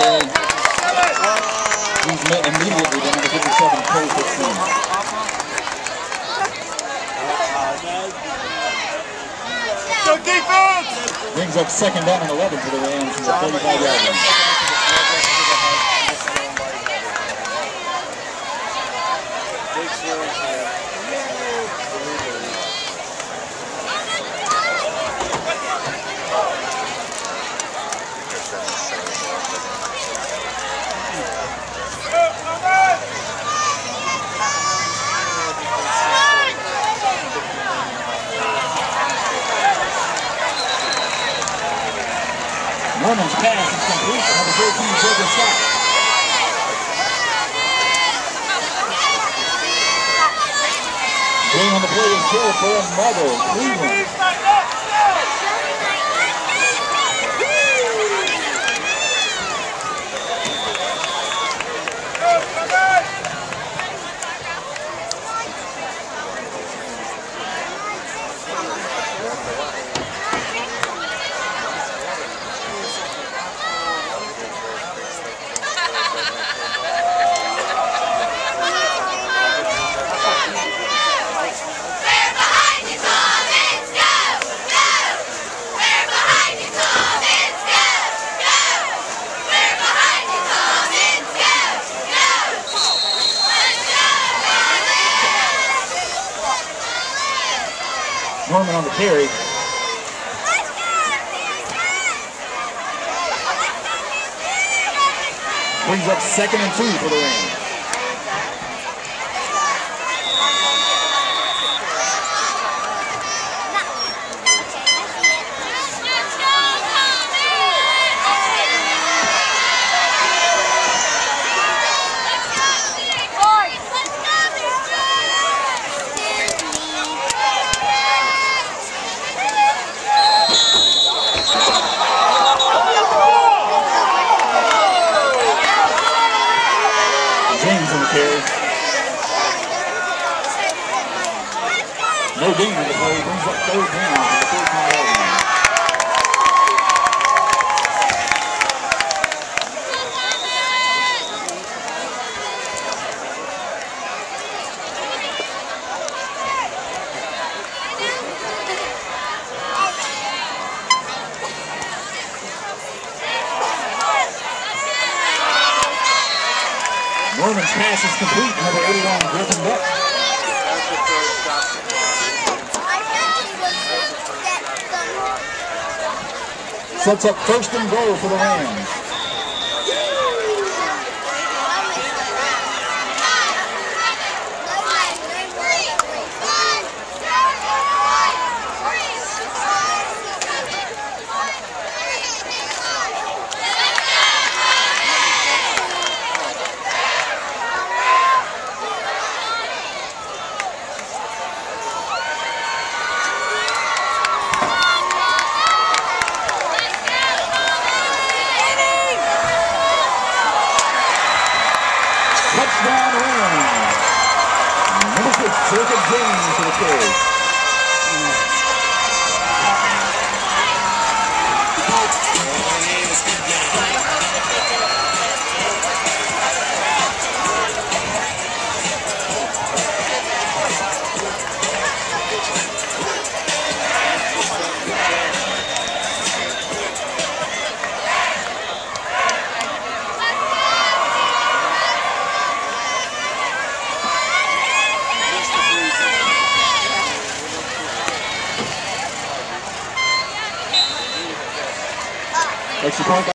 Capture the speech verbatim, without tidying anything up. Caiden. He's met immediately to number fifty-seven, Caiden. Defense! Brings up second down and eleven for the Rams from the thirty-five yard line. Norman's pass is complete. Number thirteen, Jordan Scott. Playing on the play is Joe for a mother, Cleveland. Norman on the carry. Brings up second and two for the Rams. No game on the play, it brings up third down to the third down line. Norman's pass is complete, number eighty-one, Griffin Buck. That's the third stop. Sets up first and goal for the Rams. Touchdown Rams. Number six, Jacob James for the carry. Extra point.